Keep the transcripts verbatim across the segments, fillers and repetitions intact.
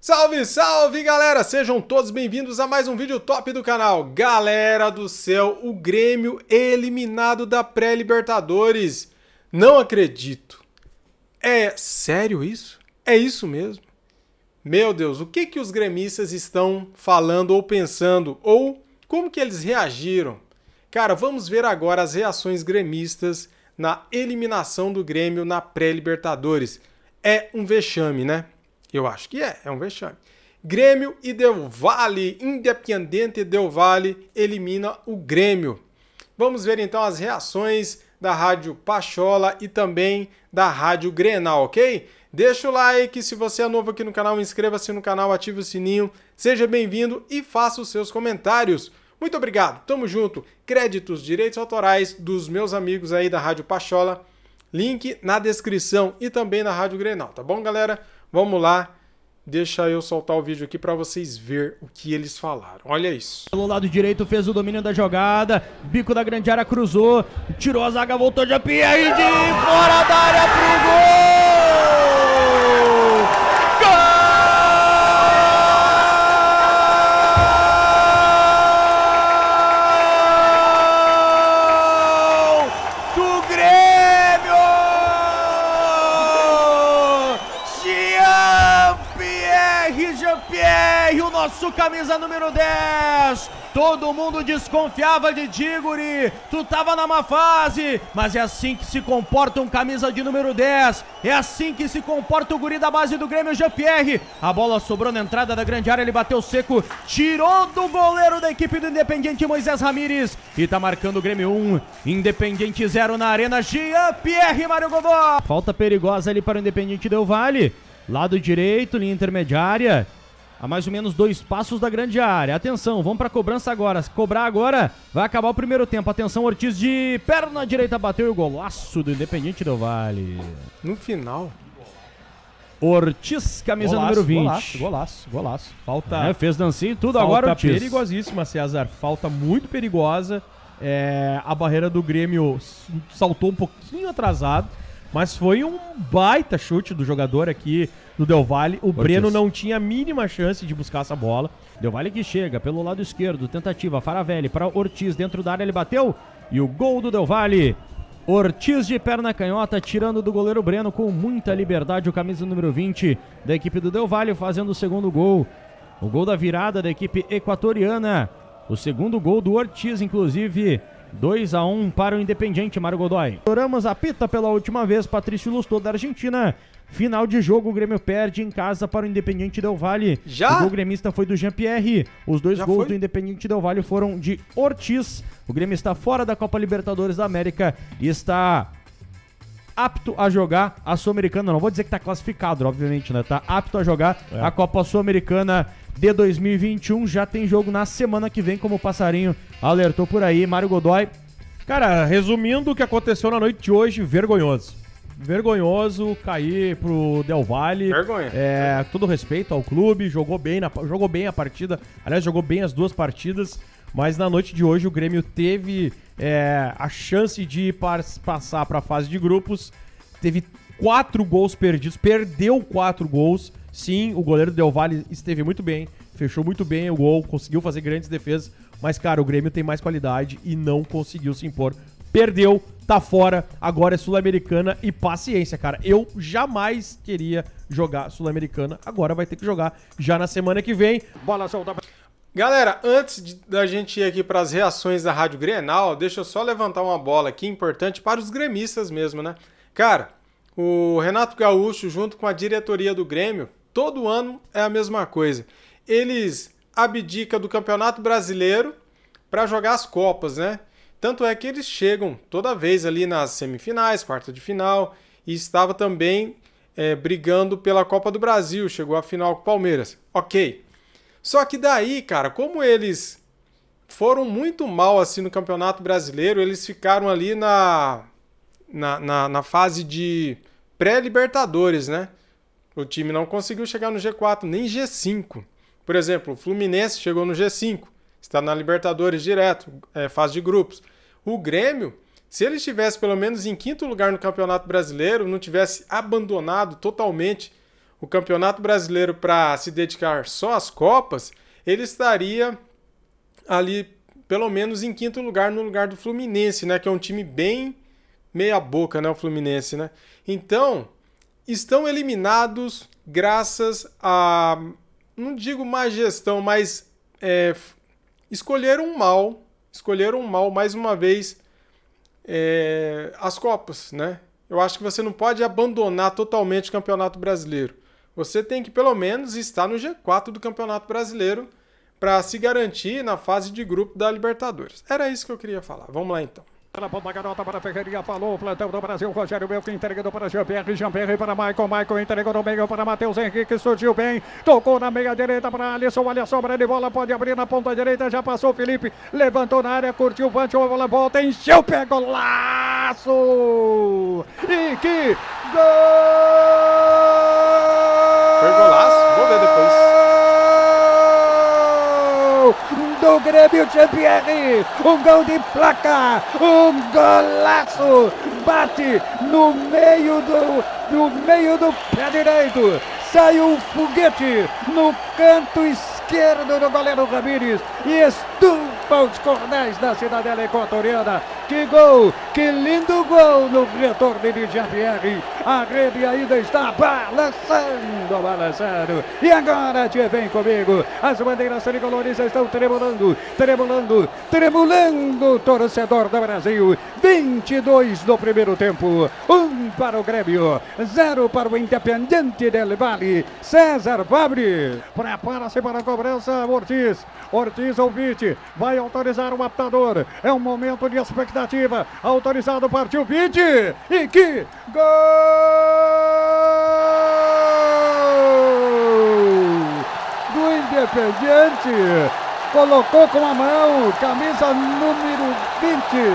Salve, salve, galera! Sejam todos bem-vindos a mais um vídeo top do canal. Galera do céu, o Grêmio eliminado da pré-Libertadores. Não acredito. É sério isso? É isso mesmo? Meu Deus, o que que os gremistas estão falando ou pensando? Ou como que eles reagiram? Cara, vamos ver agora as reações gremistas na eliminação do Grêmio na pré-Libertadores. É um vexame, né? Eu acho que é, é um vexame. Grêmio e Del Valle, Independiente Del Valle, elimina o Grêmio. Vamos ver então as reações da Rádio Pachola e também da Rádio Grenal, ok? Deixa o like, se você é novo aqui no canal, inscreva-se no canal, ative o sininho, seja bem-vindo e faça os seus comentários. Muito obrigado, tamo junto. Créditos, direitos autorais dos meus amigos aí da Rádio Pachola, link na descrição e também na Rádio Grenal, tá bom, galera? Vamos lá, deixa eu soltar o vídeo aqui para vocês ver o que eles falaram. Olha isso. Pelo lado direito fez o domínio da jogada, bico da grande área cruzou, tirou a zaga, voltou de Jean Pierre de fora da área pro gol! Nosso camisa número dez, todo mundo desconfiava de ti, guri, tu tava na má fase, mas é assim que se comporta um camisa de número dez, é assim que se comporta o guri da base do Grêmio, Jean Pierre. A bola sobrou na entrada da grande área, ele bateu seco, tirou do goleiro da equipe do Independiente, Moisés Ramírez, e tá marcando o Grêmio um, Independiente zero na arena, Jean Pierre, Mário Govó. Falta perigosa ali para o Independiente Del Valle, lado direito, linha intermediária, a mais ou menos dois passos da grande área. Atenção, vamos para a cobrança agora. Se cobrar agora, vai acabar o primeiro tempo. Atenção, Ortiz de perna direita bateu e o golaço do Independiente Del Valle. No final. Ortiz, camisa golaço, número vinte. Golaço, golaço, golaço. Falta. É, fez dancinho e tudo, falta agora Ortiz. Falta perigosíssima, César. Falta muito perigosa. É, a barreira do Grêmio saltou um pouquinho atrasado. Mas foi um baita chute do jogador aqui do Del Valle. O Ortiz. Breno não tinha a mínima chance de buscar essa bola. Del Valle que chega pelo lado esquerdo. Tentativa, Faravelli para Ortiz. Dentro da área ele bateu. E o gol do Del Valle. Ortiz de perna canhota, tirando do goleiro Breno com muita liberdade. O camisa número vinte da equipe do Del Valle fazendo o segundo gol. O gol da virada da equipe equatoriana. O segundo gol do Ortiz, inclusive... dois a um para o Independiente, Mário Godoy. Toramos a pita pela última vez, Patrício Lustor da Argentina. Final de jogo, o Grêmio perde em casa para o Independiente Del Valle. Já? O gol gremista foi do Jean Pierre. Os dois Já gols foi? do Independiente Del Valle foram de Ortiz. O Grêmio está fora da Copa Libertadores da América e está apto a jogar a Sul-Americana. Não vou dizer que está classificado, obviamente, né? Está apto a jogar é. a Copa Sul-Americana de dois mil e vinte e um, já tem jogo na semana que vem, como o Passarinho alertou por aí, Mário Godoy. Cara, resumindo o que aconteceu na noite de hoje, vergonhoso. Vergonhoso cair pro Del Valle. Vergonha. É, todo respeito ao clube, jogou bem, na, jogou bem a partida, aliás, jogou bem as duas partidas, mas na noite de hoje o Grêmio teve é, a chance de par, passar para a fase de grupos, teve quatro gols perdidos, perdeu quatro gols. Sim, o goleiro Del Valle esteve muito bem, fechou muito bem o gol, conseguiu fazer grandes defesas, mas, cara, o Grêmio tem mais qualidade e não conseguiu se impor. Perdeu, tá fora, agora é Sul-Americana e paciência, cara. Eu jamais queria jogar Sul-Americana, agora vai ter que jogar já na semana que vem. Bola solta. Galera, antes de, da gente ir aqui para as reações da Rádio Grenal, deixa eu só levantar uma bola aqui, importante para os gremistas mesmo, né? Cara, o Renato Gaúcho, junto com a diretoria do Grêmio, todo ano é a mesma coisa. Eles abdicam do Campeonato Brasileiro para jogar as Copas, né? Tanto é que eles chegam toda vez ali nas semifinais, quarta de final, e estava também é, brigando pela Copa do Brasil, chegou à final com o Palmeiras. Ok. Só que daí, cara, como eles foram muito mal assim no Campeonato Brasileiro, eles ficaram ali na, na, na, na fase de pré-Libertadores, né? O time não conseguiu chegar no G quatro, nem G cinco. Por exemplo, o Fluminense chegou no G cinco, está na Libertadores direto, é, fase de grupos. O Grêmio, se ele estivesse pelo menos em quinto lugar no Campeonato Brasileiro, não tivesse abandonado totalmente o Campeonato Brasileiro para se dedicar só às Copas, ele estaria ali pelo menos em quinto lugar, no lugar do Fluminense, né? Que é um time bem meia boca, né? O Fluminense, né? Então, estão eliminados graças a, não digo má gestão, mas é, escolheram mal, escolheram mal mais uma vez é, as Copas, né? Eu acho que você não pode abandonar totalmente o Campeonato Brasileiro. Você tem que, pelo menos, estar no G quatro do Campeonato Brasileiro para se garantir na fase de grupo da Libertadores. Era isso que eu queria falar. Vamos lá, então. Pela bomba, garota para Ferreira, falou o plantão do Brasil, Rogério Melco, entregando para Jean Pierre, Jean Pierre para Maicon, Maicon entregou no meio para Matheus Henrique, surgiu bem, tocou na meia direita para Alisson, olha só, Breno, bola pode abrir na ponta direita, já passou o Felipe, levantou na área, curtiu o punch, a bola volta, encheu, pegou, laço! E que gol! Foi golaço, vou ver depois. Do Grêmio, Jean Pierre, um gol de placa, um golaço, bate no meio do, no meio do pé direito, sai um foguete no canto esquerdo do goleiro Ramírez e estufa os cordéis da Cidadela Equatoriana. Que gol, que lindo gol no retorno de Jean Pierre. A rede ainda está balançando, balançando. E agora, te vem comigo. As bandeiras tricolores estão tremulando, tremulando, tremulando, torcedor do Brasil. vinte e dois do primeiro tempo. um para o Grêmio, zero para o Independiente Del Valle. César Fabre prepara-se para a cobrança. Ortiz, Ortiz ouvinte, vai autorizar o apitador. É um momento de expectativa. Autorizado, partiu vinte e que gol do Independiente, colocou com a mão, camisa número vinte,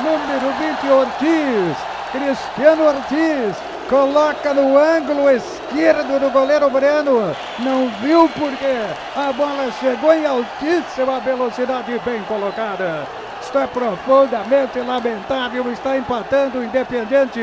número vinte Ortiz, Cristiano Ortiz, coloca no ângulo esquerdo do goleiro Breno, não viu porque a bola chegou em altíssima velocidade, bem colocada. Está profundamente lamentável, está empatando o Independiente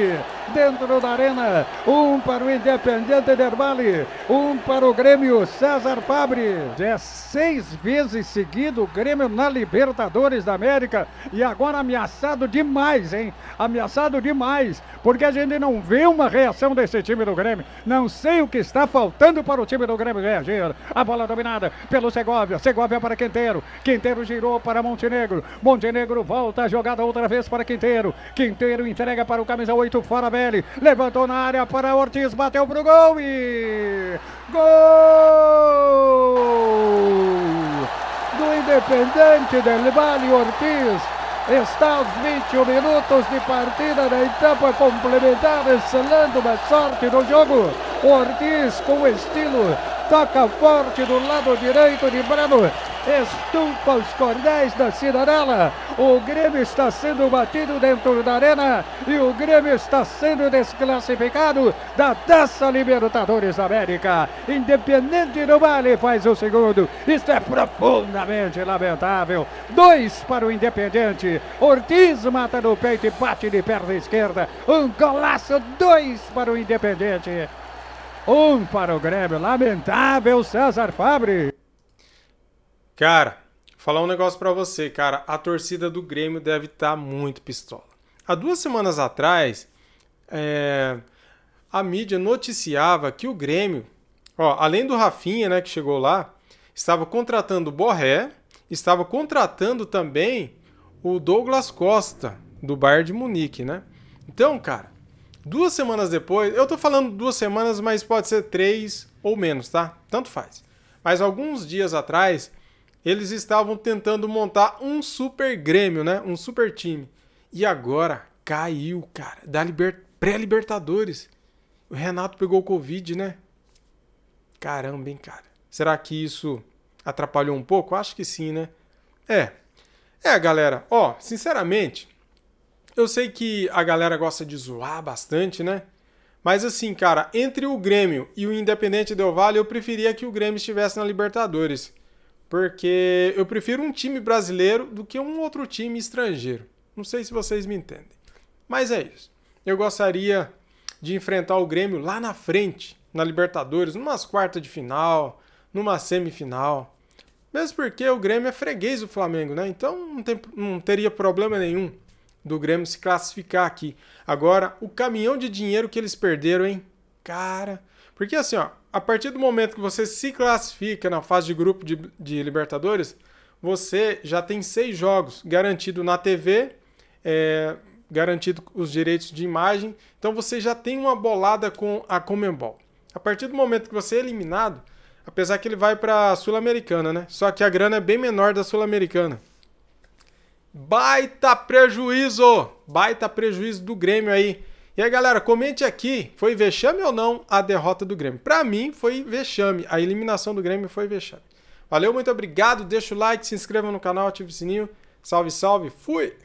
dentro da arena. Um para o Independiente Del Valle, um para o Grêmio. César Fabre, dezesseis vezes seguido o Grêmio na Libertadores da América e agora ameaçado demais, hein? Ameaçado demais, porque a gente não vê uma reação desse time do Grêmio. Não sei o que está faltando para o time do Grêmio reagir. A bola dominada pelo Segovia, Segovia para Quinteiro, Quinteiro girou para Montenegro, Montenegro Negro volta a jogada outra vez para Quinteiro. Quinteiro entrega para o camisa oito, Faravelli. Levantou na área para Ortiz, bateu pro gol e... gol! Do Independiente Del Valle, Ortiz. Está aos vinte e um minutos de partida da etapa complementar, selando uma sorte do jogo. Ortiz com estilo, toca forte do lado direito de Breno. Estufa os cordéis da Cidadela. O Grêmio está sendo batido dentro da arena e o Grêmio está sendo desclassificado da Taça Libertadores da América. Independiente do Vale faz o segundo. Isso é profundamente lamentável. Dois para o Independiente. Ortiz mata no peito e bate de perna esquerda. Um golaço, dois para o Independiente. Um para o Grêmio. Lamentável, César Fabre. Cara, falar um negócio pra você, cara. A torcida do Grêmio deve estar muito pistola. Há duas semanas atrás, é, a mídia noticiava que o Grêmio, ó, além do Rafinha, né, que chegou lá, estava contratando o Borré, estava contratando também o Douglas Costa, do Bayern de Munique, né? Então, cara, duas semanas depois... Eu tô falando duas semanas, mas pode ser três ou menos, tá? Tanto faz. Mas alguns dias atrás... eles estavam tentando montar um super Grêmio, né? Um super time. E agora caiu, cara, da liber... pré-Libertadores. O Renato pegou o Covid, né? Caramba, hein, cara. Será que isso atrapalhou um pouco? Acho que sim, né? É. É, galera. Ó, sinceramente, eu sei que a galera gosta de zoar bastante, né? Mas assim, cara, entre o Grêmio e o Independiente Del Valle, eu preferia que o Grêmio estivesse na Libertadores. Porque eu prefiro um time brasileiro do que um outro time estrangeiro. Não sei se vocês me entendem. Mas é isso. Eu gostaria de enfrentar o Grêmio lá na frente, na Libertadores, numas quartas de final, numa semifinal. Mesmo porque o Grêmio é freguês do Flamengo, né? Então não, tem, não teria problema nenhum do Grêmio se classificar aqui. Agora, o caminhão de dinheiro que eles perderam, hein? Cara... Porque assim, ó, a partir do momento que você se classifica na fase de grupo de, de Libertadores, você já tem seis jogos garantido na T V, é, garantido os direitos de imagem. Então você já tem uma bolada com a Comembol. A partir do momento que você é eliminado, apesar que ele vai para a Sul-Americana, né? Só que a grana é bem menor da Sul-Americana. Baita prejuízo! Baita prejuízo do Grêmio aí. E aí, galera, comente aqui, foi vexame ou não a derrota do Grêmio? Pra mim, foi vexame. A eliminação do Grêmio foi vexame. Valeu, muito obrigado. Deixa o like, se inscreva no canal, ative o sininho. Salve, salve. Fui!